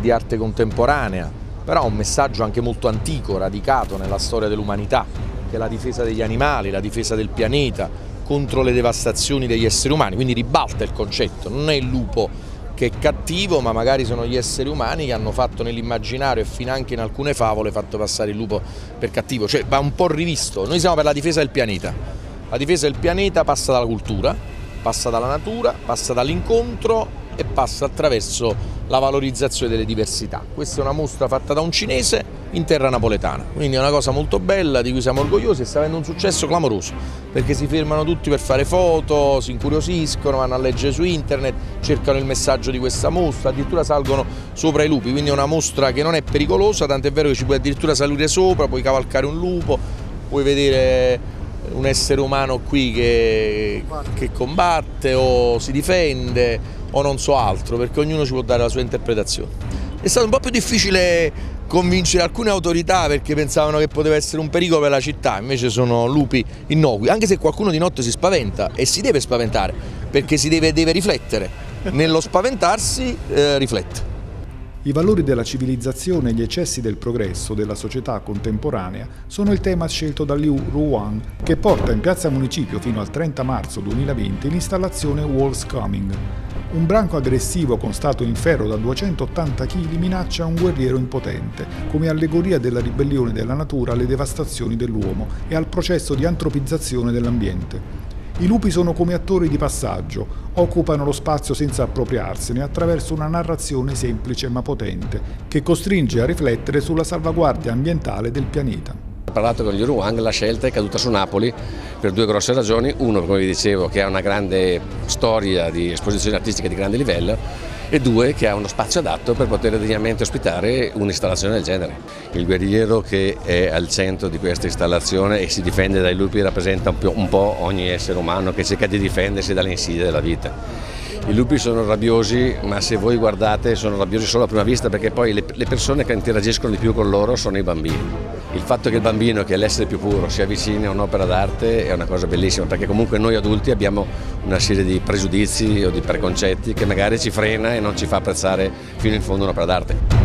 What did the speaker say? di arte contemporanea, però ha un messaggio anche molto antico, radicato nella storia dell'umanità, che è la difesa degli animali, la difesa del pianeta contro le devastazioni degli esseri umani, quindi ribalta il concetto, non è il lupo che è cattivo, ma magari sono gli esseri umani che hanno fatto nell'immaginario e fino anche in alcune favole fatto passare il lupo per cattivo, cioè va un po' rivisto. Noi siamo per la difesa del pianeta, la difesa del pianeta passa dalla cultura, passa dalla natura, passa dall'incontro e passa attraverso la valorizzazione delle diversità. Questa è una mostra fatta da un cinese in terra napoletana, quindi è una cosa molto bella di cui siamo orgogliosi e sta avendo un successo clamoroso, perché si fermano tutti per fare foto, si incuriosiscono, vanno a leggere su internet, cercano il messaggio di questa mostra, addirittura salgono sopra i lupi, quindi è una mostra che non è pericolosa, tant'è vero che ci puoi addirittura salire sopra, puoi cavalcare un lupo, puoi vedere un essere umano qui che combatte o si difende o non so altro, perché ognuno ci può dare la sua interpretazione. È stato un po' più difficile convincere alcune autorità perché pensavano che poteva essere un pericolo per la città, invece sono lupi innocui, anche se qualcuno di notte si spaventa e si deve spaventare perché si deve riflettere, nello spaventarsi riflette. I valori della civilizzazione e gli eccessi del progresso della società contemporanea sono il tema scelto da Liu Ruowang, che porta in Piazza Municipio fino al 30 marzo 2020 l'installazione Wolves Coming. Un branco aggressivo con stato in ferro da 280 kg minaccia un guerriero impotente, come allegoria della ribellione della natura alle devastazioni dell'uomo e al processo di antropizzazione dell'ambiente. I lupi sono come attori di passaggio, occupano lo spazio senza appropriarsene attraverso una narrazione semplice ma potente, che costringe a riflettere sulla salvaguardia ambientale del pianeta. Ho parlato con Liu Ruowang, la scelta è caduta su Napoli per due grosse ragioni. Uno, come vi dicevo, che ha una grande storia di esposizioni artistiche di grande livello, e due, che ha uno spazio adatto per poter degnamente ospitare un'installazione del genere. Il guerriero che è al centro di questa installazione e si difende dai lupi rappresenta un po' ogni essere umano che cerca di difendersi dalle insidie della vita. I lupi sono rabbiosi, ma se voi guardate sono rabbiosi solo a prima vista, perché poi le persone che interagiscono di più con loro sono i bambini. Il fatto che il bambino, che è l'essere più puro, si avvicini a un'opera d'arte è una cosa bellissima, perché comunque noi adulti abbiamo una serie di pregiudizi o di preconcetti che magari ci frena e non ci fa apprezzare fino in fondo un'opera d'arte.